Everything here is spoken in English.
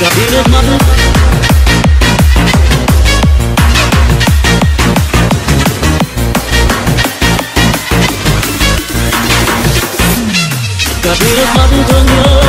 Kabir Madhu Janga.